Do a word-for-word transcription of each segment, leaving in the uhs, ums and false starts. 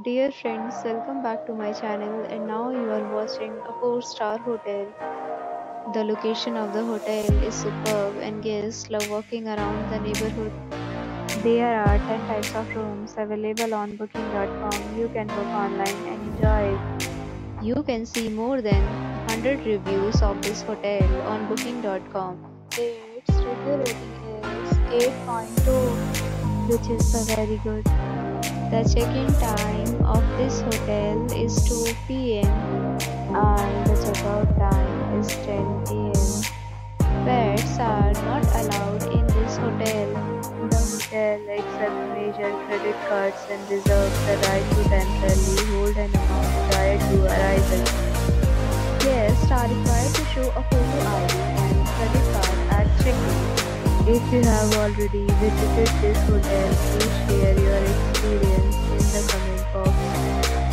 Dear friends, welcome back to my channel, and now you are watching a four star hotel. The location of the hotel is superb and guests love walking around the neighborhood. There are ten types of rooms available on Booking dot com. You can book online and enjoy it. You can see more than one hundred reviews of this hotel on Booking dot com. Its review rating is eight point two. Which is very good. The check-in time of this hotel is two P M and the check-out time is ten P M Pets are not allowed in this hotel. The hotel accepts major credit cards and reserves the right to temporarily hold an amount prior to arrival. Guests are required to show a photo I D and credit card at check-in. If you have already visited this hotel, please share your experience in the comment box.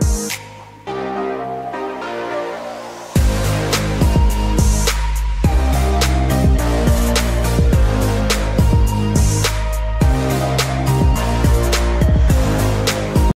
happy.